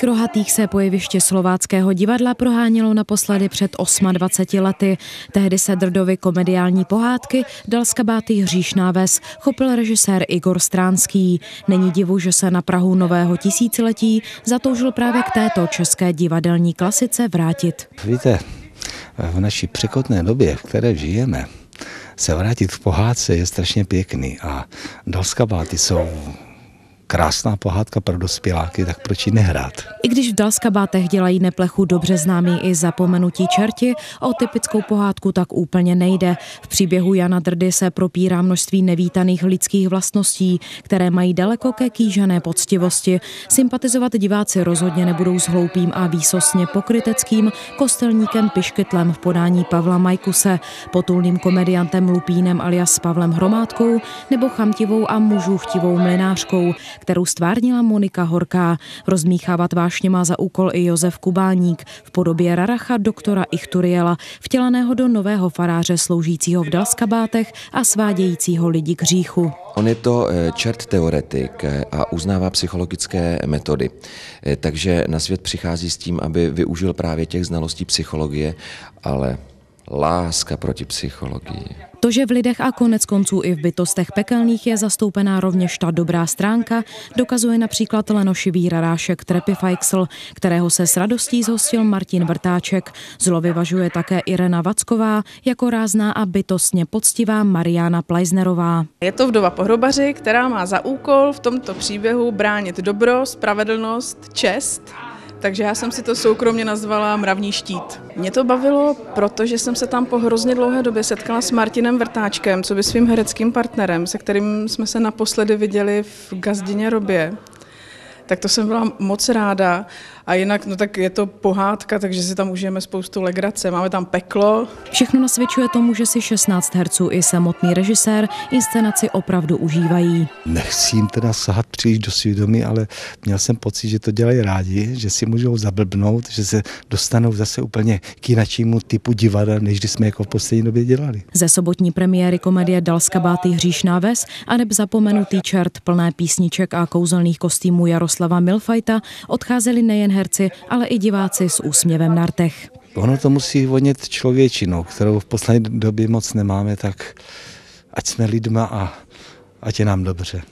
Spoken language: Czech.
Krohatých se po jevišti Slováckého divadla prohánělo naposledy před 28 lety. Tehdy se Drdovy komediální pohádky Dalskabáty hříšná ves chopil režisér Igor Stránský. Není divu, že se na prahu nového tisíciletí zatoužil právě k této české divadelní klasice vrátit. Víte, v naší překotné době, v které žijeme, se vrátit v pohádce je strašně pěkný a Dalskabáty jsou krásná pohádka pro dospěláky, tak proč ji nehrát? I když v Dalskabátech dělají neplechu dobře známý i Zapomenutí čerti, o typickou pohádku tak úplně nejde. V příběhu Jana Drdy se propírá množství nevítaných lidských vlastností, které mají daleko ke kýžené poctivosti. Sympatizovat diváci rozhodně nebudou s hloupým a výsostně pokryteckým kostelníkem Piškytlem v podání Pavla Majkuse, potulným komediantem Lupínem alias Pavlem Hromádkou nebo chamtivou a mužůchtivou mlynářkou, kterou stvárnila Monika Horká. Rozmíchávat vášně má za úkol i Josef Kubáník v podobě raracha doktora Ichturiela, vtěleného do nového faráře sloužícího v Dalskabátech a svádějícího lidi k hříchu. On je to čert teoretik a uznává psychologické metody, takže na svět přichází s tím, aby využil právě těch znalostí psychologie, ale láska proti psychologii. To, že v lidech a konec konců i v bytostech pekelných je zastoupená rovněž ta dobrá stránka, dokazuje například lenošivý rarášek Trepi, kterého se s radostí zhostil Martin Vrtáček. Zlo vyvažuje také Irena Vacková, jako rázná a bytostně poctivá Mariana Plajznerová. Je to vdova pohrobaři, která má za úkol v tomto příběhu bránit dobro, spravedlnost, čest. Takže já jsem si to soukromně nazvala Mravní štít. Mě to bavilo, protože jsem se tam po hrozně dlouhé době setkala s Martinem Vrtáčkem, coby svým hereckým partnerem, se kterým jsme se naposledy viděli v Gazdině Robě. Tak to jsem byla moc ráda. A jinak, no tak je to pohádka, takže si tam užijeme spoustu legrace, máme tam peklo. Všechno nasvědčuje tomu, že si 16 herců i samotný režisér inscenaci opravdu užívají. Nechci jim teda sahat příliš do svědomí, ale měl jsem pocit, že to dělají rádi, že si můžou zablbnout, že se dostanou zase úplně k jináčímu typu divadla, než když jsme jako v poslední době dělali. Ze sobotní premiéry komedie Dalskabáty hříšná ves a neb Zapomenutý čert plné písniček a kouzelných kostýmů Jaroslava Milfajta odcházeli nejen herci, ale i diváci s úsměvem na rtech. Ono to musí vonět člověčinou, kterou v poslední době moc nemáme, tak ať jsme lidma a ať je nám dobře.